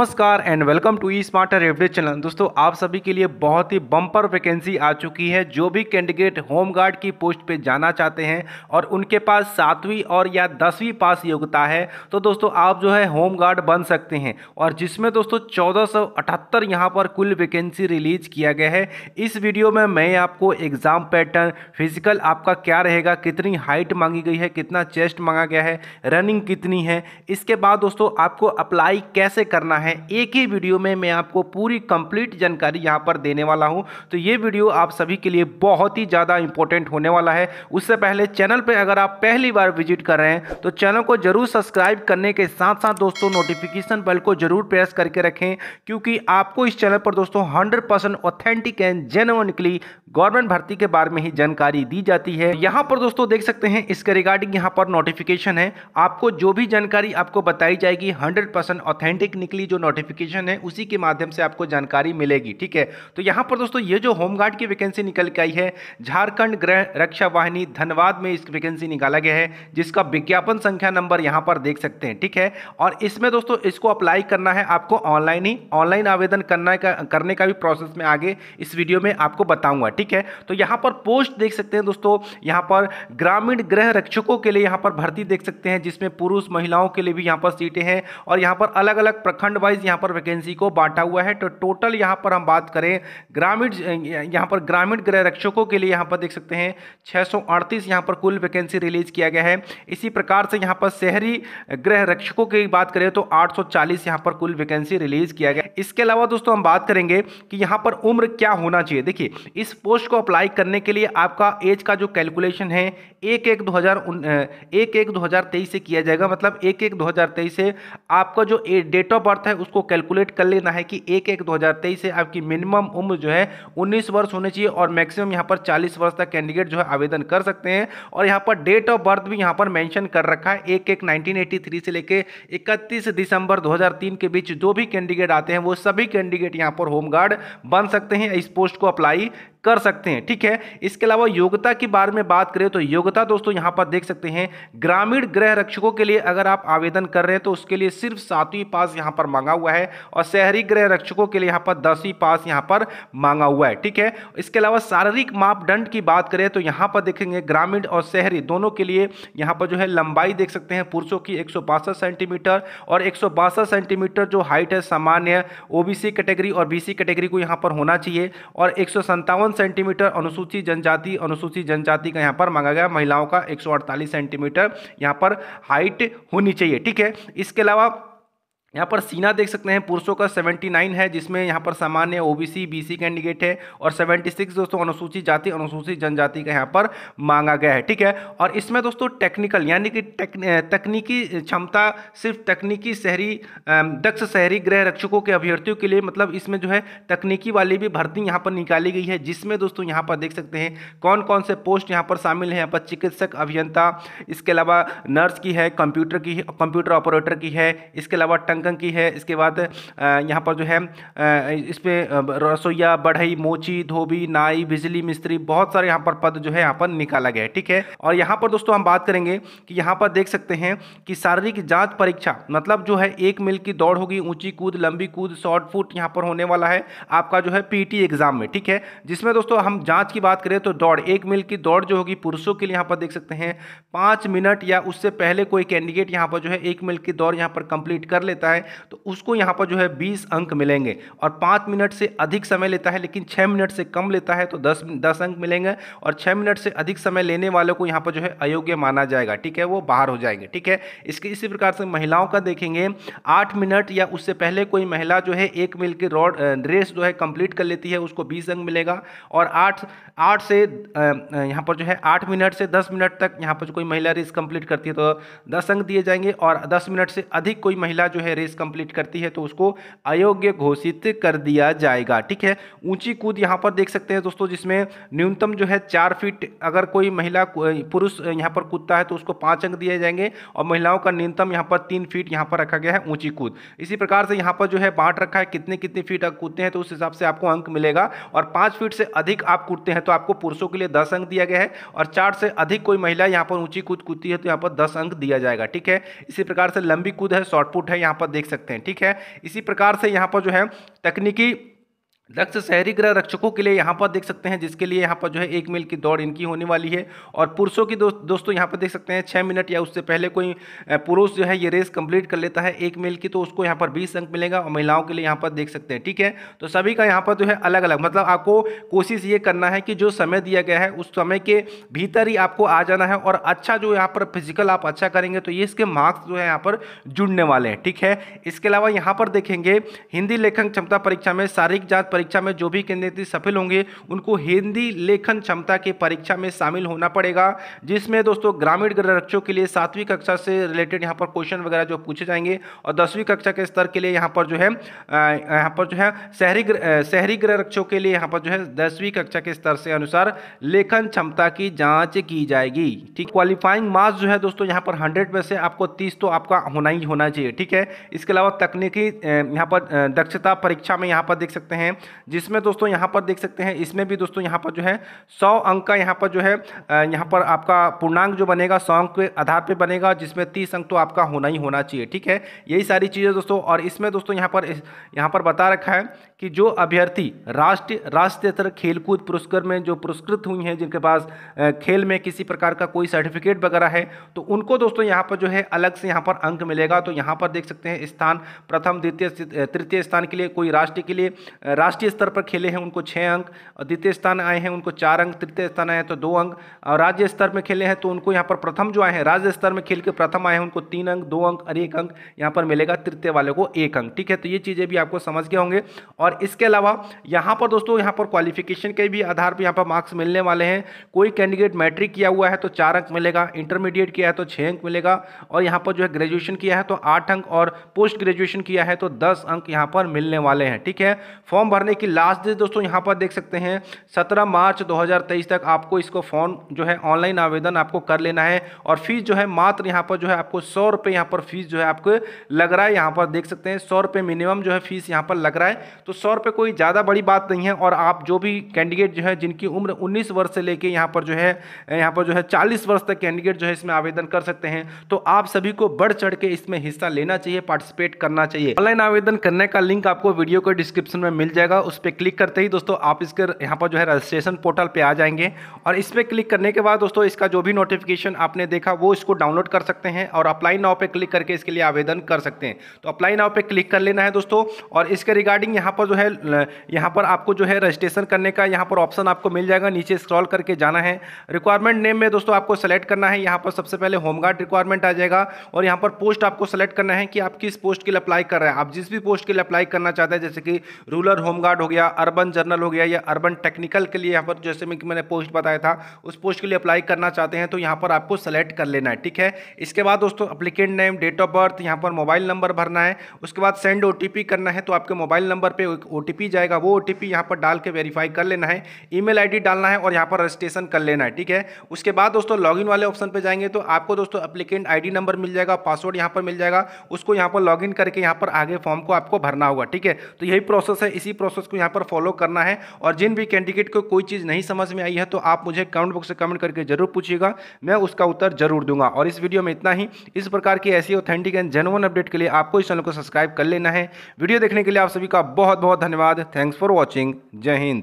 नमस्कार and welcome to E smarter everyday channel. दोस्तों आप सभी के लिए बहुत ही बम्पर वैकेंसी आ चुकी है। जो भी कैंडिडेट होमगार्ड की पोस्ट पे जाना चाहते हैं और उनके पास 7वीं और या 10वीं पास योग्यता है तो दोस्तों आप जो है होमगार्ड बन सकते हैं। और जिसमें दोस्तों 1478 यहाँ पर कुल वैकेंसी रिलीज किया गया है। इस वीडियो में मैं आपको एग्ज़ाम पैटर्न, फिजिकल आपका क्या रहेगा, कितनी हाइट मांगी गई है, कितना चेस्ट मांगा गया है, रनिंग कितनी है, इसके बाद दोस्तों आपको अप्लाई कैसे करना है, एक ही वीडियो में मैं आपको पूरी कंप्लीट जानकारी यहां पर देने वाला हूं। तो ये वीडियो आप सभी के लिए बहुत ही ज़्यादा इंपॉर्टेंट होने वाला है। उससे पहले चैनल पे अगर आप पहली बार विजिट कर रहे हैं तो चैनल को जरूर सब्सक्राइब करने के साथ साथ दोस्तों नोटिफिकेशन बेल को जरूर प्रेस करके रखें, क्योंकि आपको इस चैनल पर दोस्तों 100% ऑथेंटिक एंड जेन्युइन गवर्नमेंट भर्ती के बारे में ही जानकारी दी जाती है। यहाँ पर दोस्तों देख सकते हैं इसके रिगार्डिंग यहाँ पर नोटिफिकेशन है। आपको जो भी जानकारी आपको बताई जाएगी 100% ऑथेंटिक निकली जो नोटिफिकेशन है उसी के माध्यम से आपको जानकारी मिलेगी, ठीक है। तो यहाँ पर दोस्तों ये जो होमगार्ड की वैकेंसी निकल के आई है, झारखंड गृह रक्षा वाहिनी धनबाद में इस वैकेंसी निकाला गया है, जिसका विज्ञापन संख्या नंबर यहाँ पर देख सकते हैं, ठीक है। और इसमें दोस्तों इसको अप्लाई करना है आपको ऑनलाइन आवेदन करने का भी प्रोसेस में आगे इस वीडियो में आपको बताऊंगा, ठीक है। तो यहाँ पर पोस्ट देख सकते हैं दोस्तों, यहाँ पर ग्रामीण गृह रक्षकों के लिए यहाँ पर भर्ती देख सकते हैं, जिसमें पुरुष महिलाओं के लिए भी यहाँ पर सीटें हैं और यहाँ पर अलग अलग प्रखंड वाइज यहाँ पर वैकेंसी को बांटा हुआ है। तो टोटल यहाँ पर हम बात करें ग्रामीण गृह रक्षकों के लिए यहाँ पर देख सकते हैं 638 यहाँ पर कुल वैकेंसी रिलीज किया गया है। इसी प्रकार से यहाँ पर शहरी गृह रक्षकों की बात करें तो 840 यहाँ पर कुल वैकेंसी रिलीज किया गया। इसके अलावा दोस्तों हम बात करेंगे कि यहाँ पर उम्र क्या होना चाहिए। देखिए इस पोस्ट को अप्लाई करने के लिए आपका एज का जो कैलकुलेशन है 1/1/2023 से किया जाएगा। मतलब 1/1/2023 से आपका जो डेट ऑफ बर्थ है उसको कैलकुलेट कर लेना है कि 1/1/2023 से आपकी मिनिमम उम्र जो है 19 वर्ष होनी चाहिए और मैक्सिमम यहाँ पर 40 वर्ष तक कैंडिडेट जो है आवेदन कर सकते हैं। और यहाँ पर डेट ऑफ बर्थ भी यहाँ पर मेंशन कर रखा है 1/1/1983 से लेके 31 दिसंबर 2003 के बीच जो भी कैंडिडेट आते हैं वो सभी कैंडिडेट यहाँ पर होमगार्ड बन सकते हैं, इस पोस्ट को अप्लाई कर सकते हैं, ठीक है। इसके अलावा योग्यता के बारे में बात करें तो योग्यता दोस्तों यहाँ पर देख सकते हैं ग्रामीण गृह रक्षकों के लिए अगर आप आवेदन कर रहे हैं तो उसके लिए सिर्फ 7वीं पास यहाँ पर मांगा हुआ है और शहरी गृह रक्षकों के लिए यहाँ पर 10वीं पास यहाँ पर मांगा हुआ है, ठीक है। इसके अलावा शारीरिक मापदंड की बात करें तो यहाँ पर देखेंगे ग्रामीण और शहरी दोनों के लिए यहाँ पर जो है लंबाई देख सकते हैं पुरुषों की 162 सेंटीमीटर और 162 सेंटीमीटर जो हाइट है सामान्य OBC कैटेगरी और BC कैटेगरी को यहाँ पर होना चाहिए और 157 सेंटीमीटर अनुसूचित जनजाति का यहाँ पर मांगा गया। महिलाओं का 148 सेंटीमीटर यहाँ पर हाइट होनी चाहिए, ठीक है। इसके अलावा यहाँ पर सीना देख सकते हैं पुरुषों का 79 है, जिसमें यहाँ पर सामान्य OBC BC कैंडिडेट है और 76 दोस्तों अनुसूचित जाति अनुसूचित जनजाति का यहाँ पर मांगा गया है, ठीक है। और इसमें दोस्तों टेक्निकल यानी कि तकनीकी क्षमता सिर्फ तकनीकी दक्ष शहरी गृह रक्षकों के अभ्यर्थियों के लिए, मतलब इसमें जो है तकनीकी वाली भी भर्ती यहाँ पर निकाली गई है, जिसमें दोस्तों यहाँ पर देख सकते हैं कौन कौन से पोस्ट यहाँ पर शामिल हैं। यहाँ पर चिकित्सक, अभियंता, इसके अलावा नर्स की है, कंप्यूटर ऑपरेटर की है, इसके अलावा की है, इसके बाद यहाँ पर जो है इस पर रसोईया, बढ़ई, मोची, धोबी, नाई, बिजली मिस्त्री, बहुत सारे यहाँ पर पद जो है यहाँ पर निकाला गया है, ठीक है। और यहाँ पर दोस्तों हम बात करेंगे कि यहाँ पर देख सकते हैं कि शारीरिक जांच परीक्षा मतलब जो है 1 मील की दौड़ होगी, ऊंची कूद, लंबी कूद, शॉर्ट पुट यहाँ पर होने वाला है आपका जो है PT एग्जाम में, ठीक है। जिसमें दोस्तों हम जाँच की बात करें तो दौड़ 1 मील की दौड़ जो होगी पुरुषों के लिए यहाँ पर देख सकते हैं 5 मिनट या उससे पहले कोई कैंडिडेट यहाँ पर जो है 1 मील की दौड़ यहाँ पर कंप्लीट कर लेता है तो उसको यहां पर जो है 20 अंक मिलेंगे। और 5 मिनट से अधिक समय लेता है लेकिन 6 मिनट से कम लेता है तो 10 अंक मिलेंगे और 6 मिनट से अधिक समय लेने वालों को यहां पर जो है अयोग्य माना जाएगा, ठीक है, वो बाहर हो जाएंगे, ठीक है। इसके इसी प्रकार से महिलाओं का देखेंगे 8 मिनट या उससे पहले कोई महिला जो है 1 मील की रेस जो है कंप्लीट कर लेती है उसको 20 अंक मिलेगा। और 8 मिनट से 10 मिनट तक यहां पर कोई महिला रेस कंप्लीट करती है तो 10 अंक दिए जाएंगे और 10 मिनट से अधिक कोई महिला जो है कंप्लीट करती है तो उसको अयोग्य घोषित कर दिया जाएगा, ठीक है। ऊंची कूद यहां पर देख सकते हैं दोस्तों, जिसमें न्यूनतम जो है 4 फीट अगर कोई महिला पुरुष यहां पर कूदता है तो उसको 5 अंक दिए जाएंगे और महिलाओं का न्यूनतम यहां पर 3 फीट यहां पर रखा गया है ऊंची कूद। इसी प्रकार से यहां पर जो है बांट रखा है कितने फीट आप कूदते हैं तो उस हिसाब से आपको अंक मिलेगा। और 5 फीट से अधिक आप कूदते हैं तो आपको पुरुषों के लिए 10 अंक दिया गया है और 4 से अधिक कोई महिला यहां पर ऊंची कूद कूदती है तो यहां पर 10 अंक दिया जाएगा, ठीक है। इसी प्रकार से लंबी कूद है, शॉर्टपुट है, यहां पर देख सकते हैं, ठीक है। इसी प्रकार से यहाँ पर जो है तकनीकी दक्ष शहरी गृह रक्षकों के लिए यहाँ पर देख सकते हैं, जिसके लिए यहाँ पर जो है 1 मील की दौड़ इनकी होने वाली है। और पुरुषों की दोस्तों यहाँ पर देख सकते हैं 6 मिनट या उससे पहले कोई पुरुष जो है ये रेस कंप्लीट कर लेता है 1 मील की, तो उसको यहाँ पर 20 अंक मिलेगा। और महिलाओं के लिए यहाँ पर देख सकते हैं, ठीक है। तो सभी का यहाँ पर जो है अलग अलग, मतलब आपको कोशिश ये करना है कि जो समय दिया गया है उस समय के भीतर ही आपको आ जाना है। और अच्छा जो यहाँ पर फिजिकल आप अच्छा करेंगे तो ये इसके मार्क्स जो है यहाँ पर जुड़ने वाले हैं, ठीक है। इसके अलावा यहाँ पर देखेंगे हिंदी लेखन क्षमता परीक्षा में शारीरिक जांच परीक्षा में जो भी केंद्रीय सफल होंगे उनको हिंदी लेखन क्षमता के परीक्षा में शामिल होना पड़ेगा, जिसमें दोस्तों ग्रामीण गृह रक्षकों के लिए 7वीं कक्षा से रिलेटेड यहां पर क्वेश्चन वगैरह जो पूछे जाएंगे। और 10वीं कक्षा के स्तर के लिए यहां पर जो है शहरी गृह रक्षकों के लिए यहां पर जो है 10वीं कक्षा के स्तर से अनुसार लेखन क्षमता की जांच की जाएगी, ठीक। क्वालिफाइंग मार्क्स जो है दोस्तों यहां पर 100 में से आपको 30 तो आपका होना ही होना चाहिए, ठीक है। इसके अलावा तकनीकी यहां पर दक्षता परीक्षा में यहां पर देख सकते हैं, जिसमें दोस्तों यहां पर देख सकते हैं इसमें भी दोस्तों यहां पर जो है 100 अंक का यहां पर जो है यहां पर आपका पूर्णांक जो बनेगा 100 अंक के आधार पे बनेगा, जिसमें 30 अंक तो आपका होना ही होना चाहिए, ठीक है। यही सारी चीज़ें दोस्तों। और इसमें दोस्तों यहां पर बता रखा है कि जो अभ्यर्थी राष्ट्रीय स्तर खेलकूद पुरस्कार में जो पुरस्कृत हुई हैं, जिनके पास खेल में किसी प्रकार का कोई सर्टिफिकेट वगैरह है, तो उनको दोस्तों यहाँ पर जो है अलग से यहाँ पर अंक मिलेगा। तो यहाँ पर देख सकते हैं स्थान प्रथम द्वितीय तृतीय स्थान के लिए कोई राष्ट्रीय के लिए राष्ट्रीय स्तर पर खेले हैं उनको 6 अंक, और द्वितीय स्थान आए हैं उनको 4 अंक, तृतीय स्थान आए हैं तो 2 अंक, और राज्य स्तर में खेले हैं तो उनको यहाँ पर प्रथम जो आए हैं राज्य स्तर में खेल के प्रथम आए हैं उनको 3 अंक, 2 अंक और 1 अंक यहाँ पर मिलेगा, तृतीय वाले को 1 अंक, ठीक है। तो ये चीज़ें भी आपको समझ गए होंगे। और इसके अलावा यहाँ पर दोस्तों यहाँ पर क्वालिफिकेशन के भी आधार पर यहाँ पर मार्क्स मिलने वाले हैं। कोई कैंडिडेट मैट्रिक किया हुआ है तो 4 अंक मिलेगा, इंटरमीडिएट किया है तो 6 अंक मिलेगा, और यहाँ पर जो है ग्रेजुएशन किया है तो 8 अंक और पोस्ट ग्रेजुएशन किया है तो 10 अंक यहाँ पर मिलने वाले हैं, ठीक है। फॉर्म भरने की लास्ट डेट दोस्तों यहाँ पर देख सकते हैं 17 मार्च 2023 तक आपको इसको फॉर्म जो है ऑनलाइन आवेदन आपको कर लेना है। और फीस जो है मात्र यहाँ पर जो है आपको 100 रुपये यहाँ पर फीस जो है आपको लग रहा है, यहाँ पर देख सकते हैं 100 रुपये मिनिमम जो है फीस यहाँ पर लग रहा है। तो 100 रुपये कोई ज़्यादा बड़ी बात नहीं है। और आप जो भी कैंडिडेट जो है जिनकी उम्र 19 वर्ष से लेकर यहाँ पर जो है 40 वर्ष तक कैंडिडेट जो है इसमें आवेदन कर सकते हैं। तो आप सभी को बढ़ चढ़ के इसमें हिस्सा लेना चाहिए, पार्टिसिपेट करना चाहिए। ऑनलाइन आवेदन करने का लिंक आपको वीडियो के डिस्क्रिप्शन में मिल जाएगा, उस पर क्लिक करते ही दोस्तों आप इसके यहाँ पर जो है रजिस्ट्रेशन पोर्टल पे आ जाएंगे। और इस पर क्लिक करने के बाद दोस्तों इसका जो भी नोटिफिकेशन आपने देखा वो इसको डाउनलोड कर सकते हैं और अप्लाई नाउ पे क्लिक करके इसके लिए आवेदन कर सकते हैं। तो अप्लाई नाउ पे क्लिक कर लेना है दोस्तों। और इसके रिगार्डिंग यहाँ पर आपको जो है रजिस्ट्रेशन करने का यहाँ पर ऑप्शन आपको मिल जाएगा, नीचे स्क्रॉल करके जाना है। रिक्वायरमेंट नेम में दोस्तों आपको सेलेक्ट करना है, यहाँ पर सबसे पहले होमगार्ड रिक्वायरमेंट आ जाएगा। और यहाँ पर पोस्ट आपको सेलेक्ट करना है कि आप किस पोस्ट के लिए अप्लाई कर रहे हैं। आप जिस भी पोस्ट के लिए अप्लाई करना चाहते हैं, जैसे कि रूरल होमगार्ड हो गया, अर्बन जनरल हो गया या अर्बन टेक्निकल के लिए यहाँ पर जैसे मैं मैंने पोस्ट बताया था उस पोस्ट के लिए अप्लाई करना चाहते हैं तो यहाँ पर आपको सेलेक्ट कर लेना है, ठीक है। इसके बाद दोस्तों applicant name, date of birth, यहाँ पर मोबाइल नंबर भरना है। उसके बाद सेंड OTP करना है, तो आपके मोबाइल नंबर पर एक OTP जाएगा, वो OTP यहाँ पर डाल के वेरीफाई कर लेना है। ईमेल ID डालना है और यहाँ पर रजिस्ट्रेशन कर लेना है, ठीक है। उसके बाद दोस्तों लॉगिन वाले ऑप्शन पर जाएंगे तो आपको दोस्तों एप्लीकेंट ID नंबर मिल जाएगा, पासवर्ड यहाँ पर मिल जाएगा, उसको यहाँ पर लॉगिन करके यहाँ पर आगे फॉर्म को आपको भरना होगा, ठीक है। तो यही प्रोसेस है, इसी प्रोसेस को यहाँ पर फॉलो करना है। और जिन भी कैंडिडेट को कोई चीज़ नहीं समझ में आई है तो आप मुझे कमेंट बॉक्स से कमेंट करके जरूर पूछिएगा, मैं उसका उत्तर जरूर दूंगा। और इस वीडियो में इतना ही। इस प्रकार की ऐसी ऑथेंटिक एंड जेन्युइन अपडेट के लिए आपको इस चैनल को सब्सक्राइब कर लेना है। वीडियो देखने के लिए आप सभी का बहुत बहुत धन्यवाद। Thanks for watching. जय हिंद।